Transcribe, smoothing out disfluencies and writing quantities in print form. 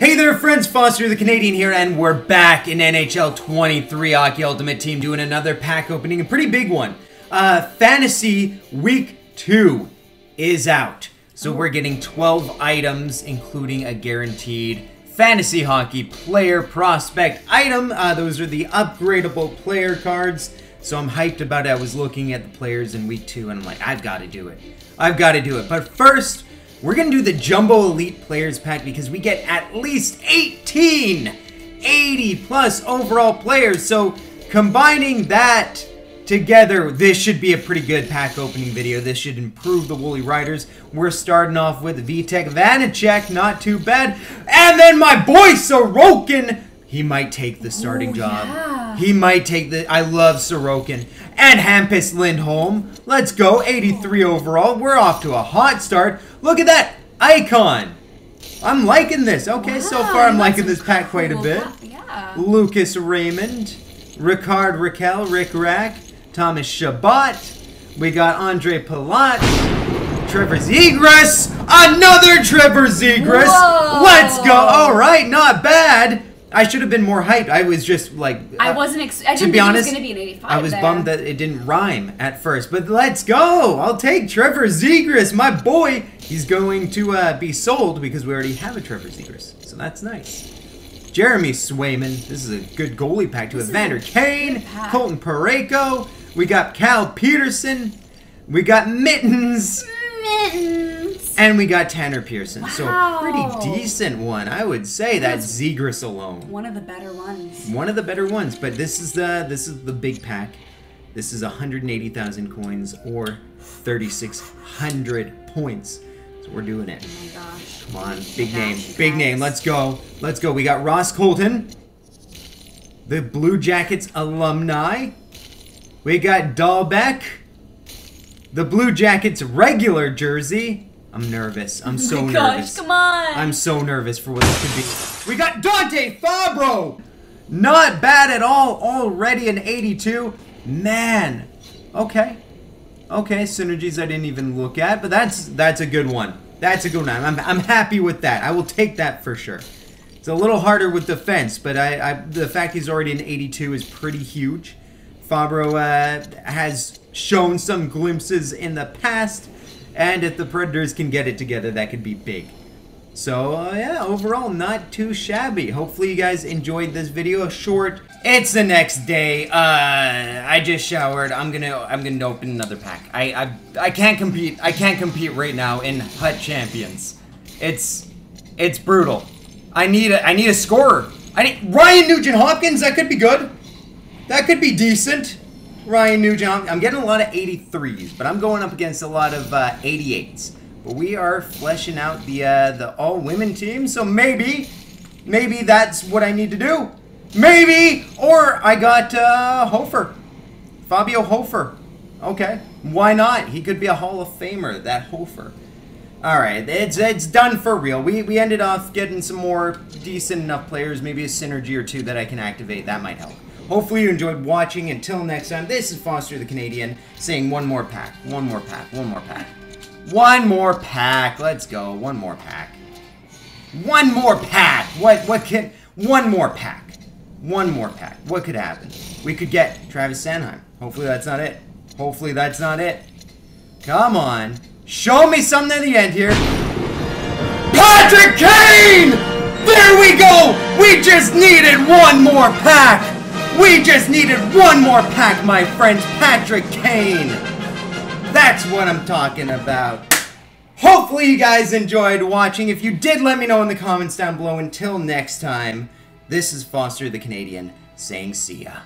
Hey there friends, Foster the Canadian here, and we're back in NHL 23 Hockey Ultimate Team doing another pack opening, a pretty big one. Fantasy Week 2 is out, so we're getting 12 items, including a guaranteed fantasy hockey player prospect item. Those are the upgradable player cards, so I'm hyped about it. I was looking at the players in Week 2, and I'm like, I've got to do it. I've got to do it, but first, we're going to do the Jumbo Elite Players Pack because we get at least 80 plus overall players. So combining that together, this should be a pretty good pack opening video. This should improve the Woolly Riders. We're starting off with Vitek Vanacek, not too bad. And then my boy Sorokin, he might take the starting job. Yeah. He might take the, I love Sorokin. And Hampus Lindholm, let's go, 83 overall. We're off to a hot start. Look at that icon. I'm liking this. Okay, wow, so far I'm liking this pack quite a bit. Yeah. Lucas Raymond, Ricard Rakell, Rick Rack, Thomas Chabot. We got Andre Palat, Trevor Zegras, another Trevor Zegras. Whoa. Let's go. All right, not bad. I should have been more hyped. I was just like... I wasn't... I didn't think it was going to be an 85 I was there. Bummed that it didn't rhyme at first. But let's go! I'll take Trevor Zegras, my boy! He's going to be sold because we already have a Trevor Zegras. So that's nice. Jeremy Swayman. This is a good goalie pack to Evander Kane. Colton Pareko. We got Cal Peterson. We got Mittens. And we got Tanner Pearson, wow. So pretty decent one, I would say. That's Zegras alone. One of the better ones. One of the better ones, but this is the big pack. This is 180,000 coins or 3,600 points. So we're doing it. Oh my gosh! Come on, big name, big name. Let's go, let's go. We got Ross Colton, the Blue Jackets alumni. We got Dahlbeck, the Blue Jackets regular jersey. I'm nervous. I'm so nervous. Come on. I'm so nervous for what this could be. We got Dante Fabro. Not bad at all. Already an 82. Man. Okay. Okay. Synergies I didn't even look at, but that's a good one. That's a good one. I'm happy with that. I will take that for sure. It's a little harder with defense, but the fact he's already an 82 is pretty huge. Fabro has shown some glimpses in the past. And if the Predators can get it together, that could be big. So, yeah, overall, not too shabby. Hopefully you guys enjoyed this video. Short. It's the next day. I just showered. I'm gonna open another pack. I can't compete. I can't compete right now in Hut Champions. It's brutal. I need a scorer. I need Ryan Nugent-Hopkins. That could be good. That could be decent. Ryan Nugent-Hopkins. I'm getting a lot of 83s, but I'm going up against a lot of 88s. But we are fleshing out the all-women team, so maybe that's what I need to do. Maybe! Or I got Hofer. Fabio Hofer. Okay. Why not? He could be a Hall of Famer, that Hofer. Alright, it's done for real. We ended off getting some more decent enough players, maybe a synergy or two that I can activate. That might help. Hopefully you enjoyed watching. Until next time, this is Foster the Canadian saying one more pack, one more pack, one more pack. One more pack. Let's go. One more pack. One more pack. What can... One more pack. One more pack. What could happen? We could get Travis Sanheim. Hopefully that's not it. Hopefully that's not it. Come on. Show me something at the end here. Patrick Kane! There we go! We just needed one more pack! We just needed one more pack, my friends. Patrick Kane. That's what I'm talking about. Hopefully you guys enjoyed watching. If you did, let me know in the comments down below. Until next time, this is Foster the Canadian saying see ya.